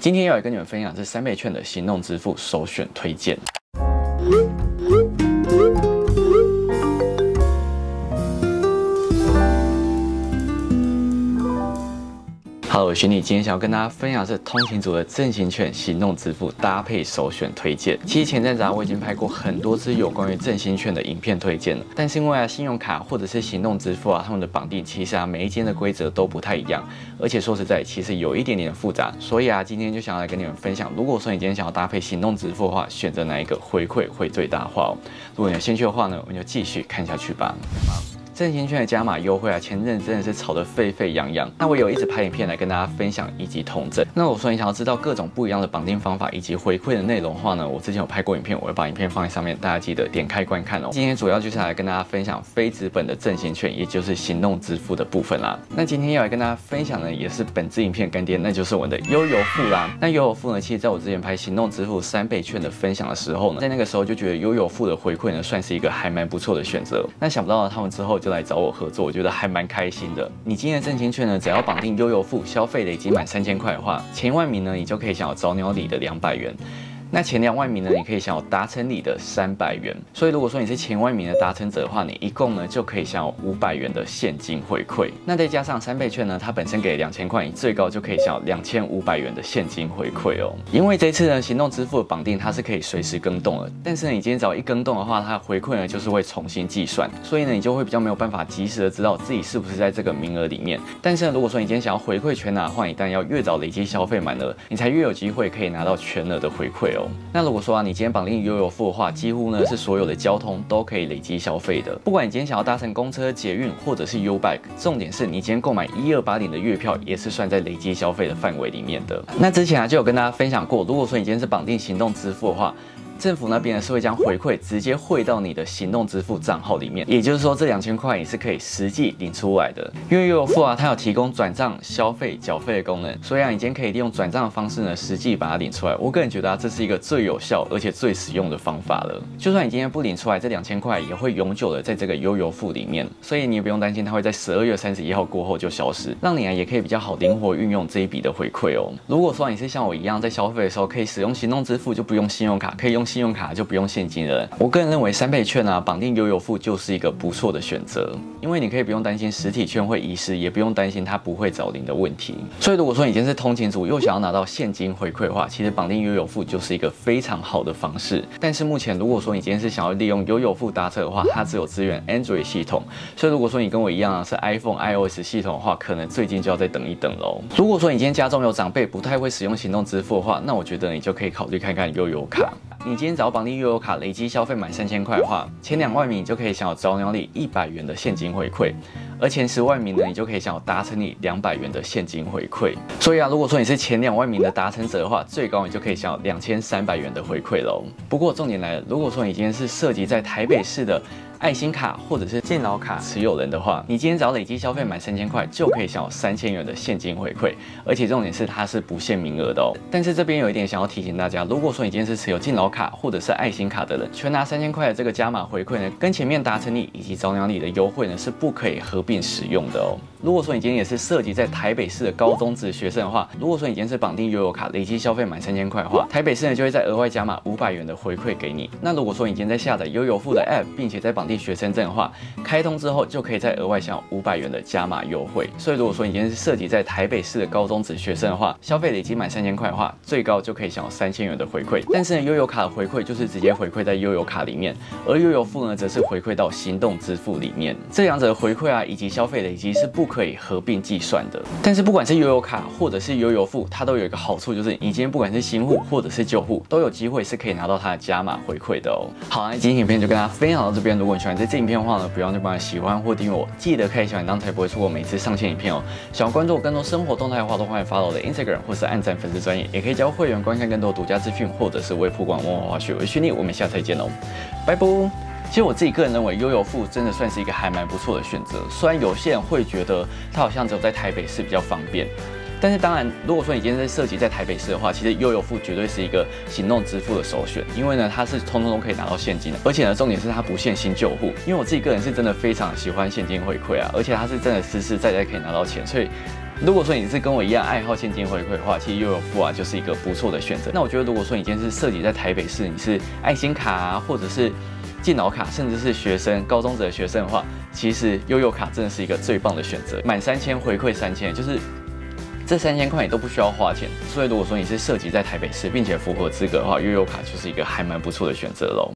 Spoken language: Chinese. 今天要来跟你们分享是3倍券的行动支付首选推荐。Hello， 我是徐妮，今天想要跟大家分享的是通勤族的振兴券行动支付搭配首选推荐。其实前阵子我已经拍过很多支有关于振兴券的影片推荐了，但是因为信用卡或者是行动支付他们的绑定其实每一间的规则都不太一样，而且说实在其实有一点点复杂，所以今天就想要来跟你们分享，如果说你今天想要搭配行动支付的话，选择哪一个回馈会最大化哦。如果你有兴趣的话呢，我们就继续看下去吧。 振兴券的加码优惠前阵真的是炒得沸沸扬扬，那我有一直拍影片来跟大家分享以及统整。那我说你想要知道各种不一样的绑定方法以及回馈的内容的话呢，我之前有拍过影片，我会把影片放在上面，大家记得点开观看哦。今天主要就是来跟大家分享非纸本的振兴券，也就是行动支付的部分啦。那今天要来跟大家分享的也是本支影片干爹，那就是我的悠游付啦。那悠游付呢，其实在我之前拍行动支付3倍券的分享的时候呢，在那个时候就觉得悠游付的回馈呢，算是一个还蛮不错的选择。那想不到他们之后就 来找我合作，我觉得还蛮开心的。你今天的振兴券呢，只要绑定悠游付消费累积满3000块的话，前1万名呢，你就可以享有早鸟礼的200元。 那前2万名呢，你可以享有达成礼的300元，所以如果说你是前1万名的达成者的话，你一共呢就可以享有500元的现金回馈。那再加上3倍券呢，它本身给2000块，你最高就可以享有2500元的现金回馈哦。因为这次呢，行动支付的绑定它是可以随时更动的，但是呢，你今天只要一更动的话，它的回馈呢就是会重新计算，所以呢，你就会比较没有办法及时的知道自己是不是在这个名额里面。但是呢，如果说你今天想要回馈全拿的话，你当然要越早累积消费满额，你才越有机会可以拿到全额的回馈哦。 那如果说你今天绑定悠游付的话，几乎呢是所有的交通都可以累积消费的。不管你今天想要搭乘公车、捷运或者是 U-Bike， 重点是你今天购买1280的月票也是算在累积消费的范围里面的。那之前就有跟大家分享过，如果说你今天是绑定行动支付的话， 政府那边呢是会将回馈直接汇到你的行动支付账号里面，也就是说这2000块你是可以实际领出来的。因为悠游付它有提供转账、消费、缴费的功能，所以你今天可以利用转账的方式呢，实际把它领出来。我个人觉得这是一个最有效而且最实用的方法了。就算你今天不领出来，这2000块也会永久的在这个悠游付里面，所以你也不用担心它会在12月31号过后就消失，让你也可以比较好灵活运用这一笔的回馈哦。如果说你是像我一样在消费的时候可以使用行动支付，就不用信用卡，可以用 信用卡就不用现金了。我个人认为3倍券绑定悠游付就是一个不错的选择，因为你可以不用担心实体券会遗失，也不用担心它不会找零的问题。所以如果说你今天是通勤族又想要拿到现金回馈的话，其实绑定悠游付就是一个非常好的方式。但是目前如果说你今天是想要利用悠游付搭车的话，它只有支援 Android 系统，所以如果说你跟我一样是 iPhone、iOS 系统的话，可能最近就要再等一等喽。如果说你今天家中有长辈不太会使用行动支付的话，那我觉得你就可以考虑看看悠游卡。 你今天只要绑定悠游卡，累积消费满3000块的话，前2万名你就可以享有早鸟礼100元的现金回馈，而前10万名呢，你就可以享有达成礼200元的现金回馈。所以如果说你是前2万名的达成者的话，最高你就可以享有2300元的回馈喽。不过重点来了，如果说你今天是涉及在台北市的 爱心卡或者是健劳卡持有人的话，你今天只要累积消费满3000块，就可以享有3000元的现金回馈，而且重点是它是不限名额的哦。但是这边有一点想要提醒大家，如果说你今天是持有健劳卡或者是爱心卡的人，全拿3000块的这个加码回馈呢，跟前面达成礼以及早鸟礼的优惠呢是不可以合并使用的哦。如果说你今天也是涉及在台北市的高中职学生的话，如果说你今天是绑定悠游卡累积消费满3000块的话，台北市呢就会再额外加码500元的回馈给你。那如果说你今天在下载悠游付的 app， 并且在绑定 学生证的话，开通之后就可以再额外享有500元的加码优惠。所以如果说你今天是涉及在台北市的高中职学生的话，消费累积满3000块的话，最高就可以享有3000元的回馈。但是呢，悠游卡的回馈就是直接回馈在悠游卡里面，而悠游付呢则是回馈到行动支付里面。这两者的回馈以及消费累积是不可以合并计算的。但是不管是悠游卡或者是悠游付，它都有一个好处，就是你今天不管是新户或者是旧户，都有机会是可以拿到它的加码回馈的哦。好，那今天影片就跟大家分享到这边。如果 喜欢这支影片的话呢，不要忘记帮我喜欢或订阅我，记得开小铃铛才不会错过每次上线影片哦。想要关注我更多生活动态的话，都欢迎follow我的 Instagram 或是按赞粉丝专页，也可以加入会员观看更多独家资讯，或者是微曝光文化花絮。我是徐妮，我们下次再见喽，拜拜。其实我自己个人认为，悠游付真的算是一个还蛮不错的选择，虽然有些人会觉得它好像只有在台北市比较方便。 但是当然，如果说你今天涉及在台北市的话，其实悠游付绝对是一个行动支付的首选，因为呢它是通通都可以拿到现金的，而且呢重点是它不限新旧户，因为我自己个人是真的非常喜欢现金回馈而且它是真的实实在在可以拿到钱，所以如果说你是跟我一样爱好现金回馈的话，其实悠游付啊就是一个不错的选择。那我觉得，如果说你今天是涉及在台北市，你是爱心卡啊，或者是健脑卡，甚至是学生、高中者的学生的话，其实悠游卡真的是一个最棒的选择。满3000回馈3000，就是这3000块你都不需要花钱。所以如果说你是涉及在台北市，并且符合资格的话，悠游卡就是一个还蛮不错的选择咯。